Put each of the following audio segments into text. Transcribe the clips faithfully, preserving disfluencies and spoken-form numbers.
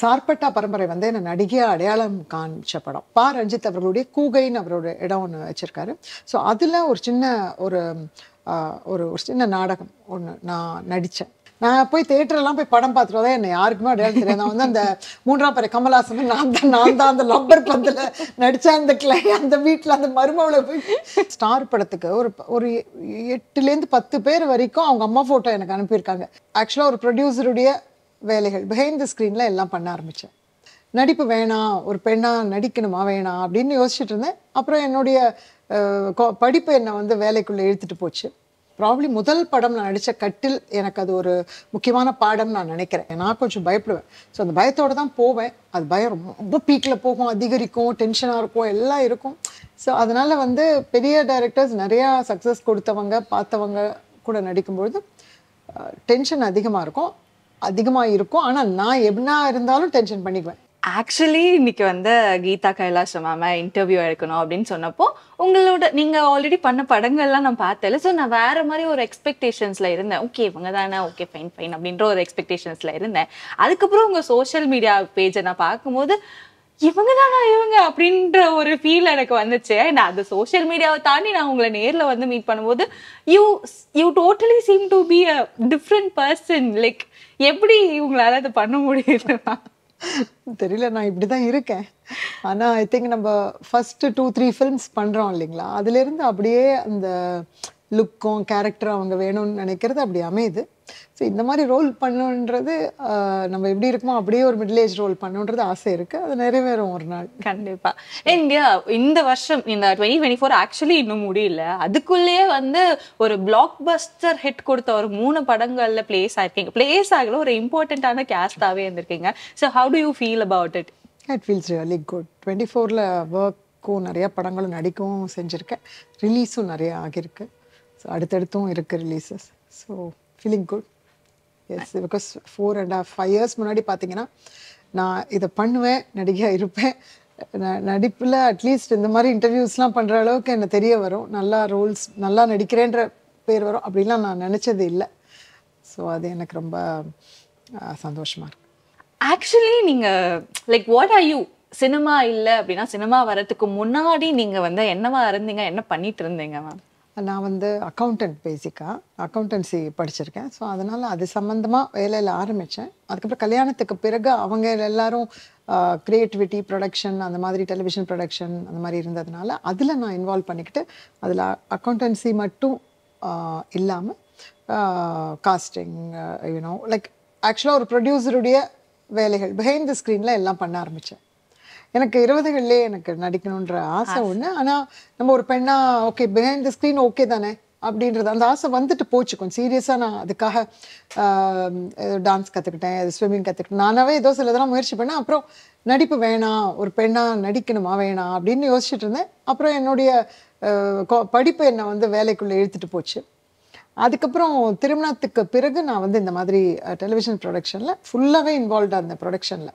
சார்பட்டா பரம்பரை வந்து என்ன நடிகையாக அடையாளம் காமிச்ச படம். பா ரஞ்சித் அவர்களுடைய கூகைன்னு அவரோட இடம் ஒன்று வச்சுருக்காரு. ஸோ அதில் ஒரு சின்ன ஒரு ஒரு சின்ன நாடகம் ஒன்று நான் நடித்தேன். நான் போய் தேட்டரெல்லாம் போய் படம் பார்த்துட்டு தான் என்னை யாருக்குமே அடையாளம் தெரியாது. நான் வந்து அந்த மூன்றாம் பேர் கமலாசன் நான் தான் நான் தான் அந்த லப்பர் பந்தில் நடித்தேன். அந்த கிளை அந்த வீட்டில் அந்த மருமவில் போய் ஸ்டார் படத்துக்கு ஒரு ஒரு எட்டுலேருந்து பத்து பேர் வரைக்கும் அவங்க அம்மா ஃபோட்டோ எனக்கு அனுப்பியிருக்காங்க. ஆக்சுவலாக ஒரு ப்ரொடியூசருடைய வேலைகள் பிஹைண்ட் த ஸ்க்ரீனில் எல்லாம் பண்ண ஆரம்பித்தேன். நடிப்பு வேணாம், ஒரு பெண்ணாக நடிக்கணுமா வேணாம் அப்படின்னு யோசிச்சுட்டு இருந்தேன். அப்புறம் என்னுடைய படிப்பு என்னை வந்து வேலைக்குள்ளே இழுத்துட்டு போச்சு. ப்ராப்ளி முதல் படம் நான் நடித்த கட்டில் எனக்கு அது ஒரு முக்கியமான பாடம் நான் நினைக்கிறேன். நான் கொஞ்சம் பயப்படுவேன். ஸோ அந்த பயத்தோடு தான் போவேன். அது பயம் ரொம்ப பீக்கில் போகும், அதிகரிக்கும், டென்ஷனாக இருக்கும், எல்லாம் இருக்கும். ஸோ அதனால் வந்து பெரிய டைரக்டர்ஸ் நிறையா சக்ஸஸ் கொடுத்தவங்க பார்த்தவங்க கூட நடிக்கும்பொழுது டென்ஷன் அதிகமாக இருக்கும் அதிகமாக இருக்கும் ஆனால் நான் எப்படின்னா இருந்தாலும் டென்ஷன் பண்ணிக்குவேன். ஆக்சுவலி இன்னைக்கு வந்து கீதா கைலாஷ் மேம் இன்டர்வியூ எடுக்கணும் அப்படின்னு சொன்னப்போ உங்களோட நீங்கள் ஆல்ரெடி பண்ண படங்கள்லாம் நான் பார்த்தேன். ஸோ நான் வேறு மாதிரி ஒரு எக்ஸ்பெக்டேஷன்ஸில் இருந்தேன். ஓகே இவங்க தானே, ஓகே ஃபைன் ஃபைன் அப்படின்ற ஒரு எக்ஸ்பெக்டேஷன்ஸில் இருந்தேன். அதுக்கப்புறம் உங்கள் சோஷியல் மீடியா பேஜை நான் பார்க்கும்போது இவங்க தானா இவங்க அப்படின்ற ஒரு ஃபீல் எனக்கு வந்துச்சு. நான் அந்த சோஷியல் மீடியாவை தாண்டி நான் உங்களை நேரில் வந்து மீட் பண்ணும்போது you you totally seem to be a different person. Like எப்படி உங்களால் அதை பண்ண முடியுதுன்னா தெரியல. நான் இப்படி தான் இருக்கேன். ஆனால் ஐ திங்க் நம்ம ஃபஸ்ட்டு டூ த்ரீ ஃபிலிம்ஸ் பண்ணுறோம் இல்லைங்களா, அதுலேருந்து அப்படியே அந்த லுக்கும் கேரக்டரும் அவங்க வேணும்னு நினைக்கிறது அப்படி அமையுது. ஸோ இந்த மாதிரி ரோல் பண்ணுன்றது நம்ம எப்படி இருக்குமோ அப்படியே ஒரு மிடில் ஏஜ் ரோல் பண்ணுன்றது ஆசை இருக்குது. அது நிறைவேறும் ஒரு நாள் கண்டிப்பாக. இந்தியா இந்த வருஷம் இந்த டுவெண்ட்டி டுவெண்ட்டி ஃபோர் ஆக்சுவலி இன்னும் முடியல. அதுக்குள்ளேயே வந்து ஒரு பிளாக் பஸ்டர் ஹிட் கொடுத்த ஒரு மூணு படங்களில் பிளேஸ் ஆகிருக்கீங்க. பிளேஸ் ஆகல ஒரு இம்பார்ட்டண்ட்டான கேஸ்டாகவே இருந்திருக்கீங்க. So how do you feel about it? It feels really good. Twenty ஃபோரில் ஒர்க்கும் நிறையா படங்களும் நடிக்கவும் செஞ்சுருக்கேன். ரிலீஸும் நிறையா ஆகியிருக்கு. ஸோ அடுத்தடுத்தும் இருக்குது releases. So feeling good. Yes, because four and half five years முன்னாடி பார்த்தீங்கன்னா நான் இதை பண்ணுவேன், நடிகையாக இருப்பேன், நடிப்பில் அட்லீஸ்ட் இந்த மாதிரி இன்டர்வியூஸ்லாம் பண்ணுற அளவுக்கு என்ன தெரிய வரும், நல்லா ரோல்ஸ் நல்லா நடிக்கிறேன்ற பேர் வரும் அப்படிலாம் நான் நினச்சது இல்லை. ஸோ அது எனக்கு ரொம்ப சந்தோஷமாக இருக்குது. ஆக்சுவலி நீங்கள் like what are you? Cinema இல்லை அப்படின்னா சினிமா வர்றதுக்கு முன்னாடி நீங்கள் வந்து என்னவா இருந்தீங்க, என்ன பண்ணிட்டு இருந்தீங்க மேம்? நான் வந்து அக்கௌண்டன்ட், பேசிக்காக அக்கௌண்டன்சி படிச்சிருக்கேன். ஸோ அதனால் அது சம்மந்தமாக வேலையில் ஆரம்பித்தேன். அதுக்கப்புறம் கல்யாணத்துக்கு பிறகு அவங்க எல்லோரும் க்ரியேட்டிவிட்டி ப்ரொடக்ஷன் அந்த மாதிரி டெலிவிஷன் ப்ரொடக்ஷன் அந்த மாதிரி இருந்ததுனால அதில் நான் இன்வால்வ் பண்ணிக்கிட்டு அதில் அக்கௌண்டன்சி மட்டும் இல்லாமல் காஸ்டிங் யூனோ லைக் ஆக்சுவலாக ஒரு ப்ரொடியூசருடைய வேலைகள் பிஹைண்ட் த ஸ்க்ரீனில் எல்லாம் பண்ண ஆரம்பித்தேன். எனக்கு இருபதுகள்லேயே எனக்கு நடிக்கணுன்ற ஆசை ஒன்று. ஆனால் நம்ம ஒரு பெண்ணா okay behind the screen okay தானே அப்படின்றது அந்த ஆசை வந்துட்டு போச்சு. கொஞ்சம் சீரியஸாக நான் அதுக்காக டான்ஸ் கற்றுக்கிட்டேன், ஸ்விம்மிங் கற்றுக்கிட்டேன், நானாவே ஏதோ சில இதெல்லாம் முயற்சி பண்ணேன். அப்புறம் நடிப்பு வேணாம், ஒரு பெண்ணா நடிக்கணுமா வேணாம் அப்படின்னு யோசிச்சுட்டு இருந்தேன். அப்புறம் என்னுடைய படிப்பு என்னை வந்து வேலைக்குள்ளே இழுத்துட்டு போச்சு. அதுக்கப்புறம் திருமணத்துக்கு பிறகு நான் வந்து இந்த மாதிரி டெலிவிஷன் ப்ரொடக்ஷனில் ஃபுல்லாகவே இன்வால்வ்டாக இருந்தேன் ப்ரொடக்ஷனில்.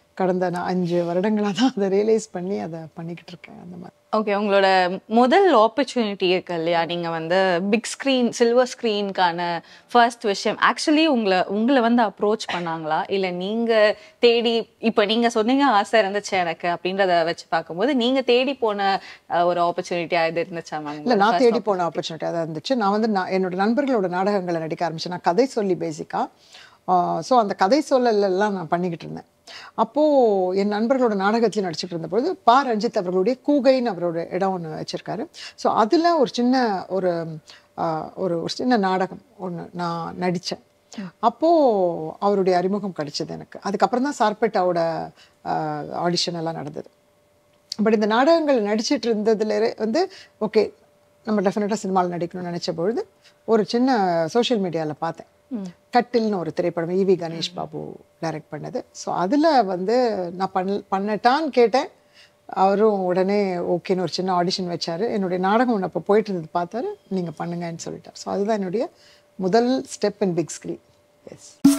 கடந்த நான் அஞ்சு வருடங்களாக தான் அதை ரியலைஸ் பண்ணி அதை பண்ணிக்கிட்டு இருக்கேன் அந்த மாதிரி. ஓகே, உங்களோட முதல் ஆப்பர்ச்சுனிட்டி இருக்கு இல்லையா, நீங்கள் வந்து பிக் ஸ்க்ரீன் சில்வர் ஸ்க்ரீனுக்கான ஃபர்ஸ்ட் விஷயம் ஆக்சுவலி உங்களை உங்களை வந்து அப்ரோச் பண்ணாங்களா இல்லை நீங்கள் தேடி இப்போ நீங்கள் சொன்னீங்க ஆசை இருந்துச்சு எனக்கு அப்படின்றத வச்சு பார்க்கும்போது நீங்கள் தேடி போன ஒரு ஆப்பர்ச்சுனிட்டியாக இது இருந்துச்சா மேம்? இல்லை, நான் தேடி போன ஆப்பர்ச்சுனிட்டியாக தான் இருந்துச்சு. நான் வந்து நான் என்னோட நண்பர்களோட நாடகங்களை நடிக்க ஆரம்பித்தேன். நான் கதை சொல்லி பேசிக்காக ஸோ அந்த கதை சொல்லலாம் நான் பண்ணிக்கிட்டு இருந்தேன். அப்போது என் நண்பர்களோட நாடகத்திலையும் நடிச்சுட்டு இருந்தபொழுது பா ரஞ்சித் அவர்களுடைய கூகைன்னு அவரோட இடம் ஒன்று வச்சுருக்காரு. ஸோ அதில் ஒரு சின்ன ஒரு ஒரு சின்ன நாடகம் ஒன்று நான் நடித்தேன். அப்போது அவருடைய அறிமுகம் கிடைச்சது எனக்கு. அதுக்கப்புறம் தான் சார்பேட்டாவோட ஆடிஷன் எல்லாம் நடந்தது. பட் இந்த நாடகங்கள் நடிச்சிட்டு இருந்ததுல வந்து ஓகே நம்ம டெஃபினட்டாக சினிமாவில் நடிக்கணும்னு நினச்ச பொழுது ஒரு சின்ன சோஷியல் மீடியாவில் பார்த்தேன் கட்டில்னு ஒரு திரைப்படம், இவி கணேஷ் பாபு டைரக்ட் பண்ணது. ஸோ அதில் வந்து நான் பண் பண்ணட்டான்னு கேட்டேன். அவரும் உடனே ஓகேன்னு ஒரு சின்ன ஆடிஷன் வச்சார். என்னுடைய நாடகம் ஒன்று அப்போ போயிட்டு இருந்தது பார்த்தாரு, நீங்கள் பண்ணுங்கன்னு சொல்லிட்டார். ஸோ அதுதான் என்னுடைய முதல் step in big screen. S.